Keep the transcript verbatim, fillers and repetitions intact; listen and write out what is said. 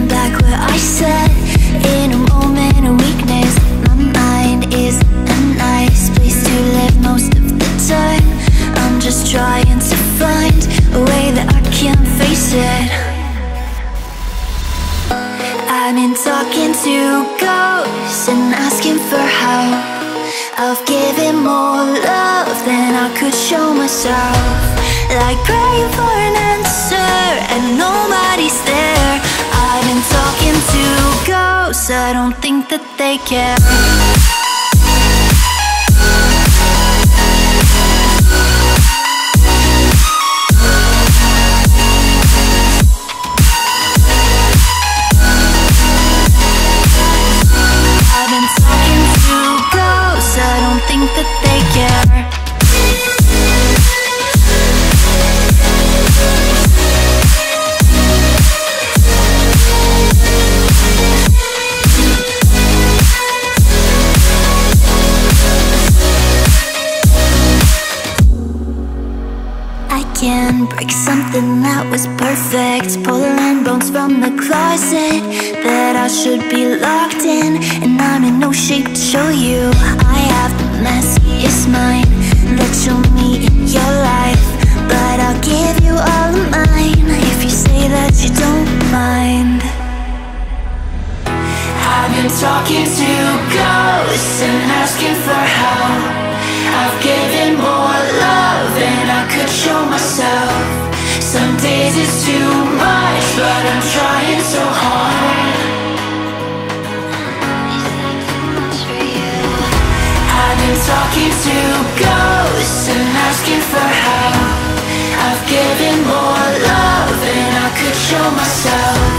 I'm back where I said, in a moment of weakness. My mind is a nice place to live most of the time. I'm just trying to find a way that I can face it. I've been talking to ghosts and asking for help. I've given more love than I could show myself. Like praying for an answer and nobody's there. I've been talking to ghosts, I don't think that they care. I've been talking to ghosts, I don't think that they care. Can break something that was perfect, pulling bones from the closet that I should be locked in, and I'm in no shape to show you. I have the messiest mind that you'll meet in your life, but I'll give you all of mine if you say that you don't mind. I've been talking to ghosts and asking for help. I've given more love than I could show myself. Some days it's too much, but I'm trying so hard. Is that too much for you? I've been talking to ghosts and asking for help. I've given more love than I could show myself.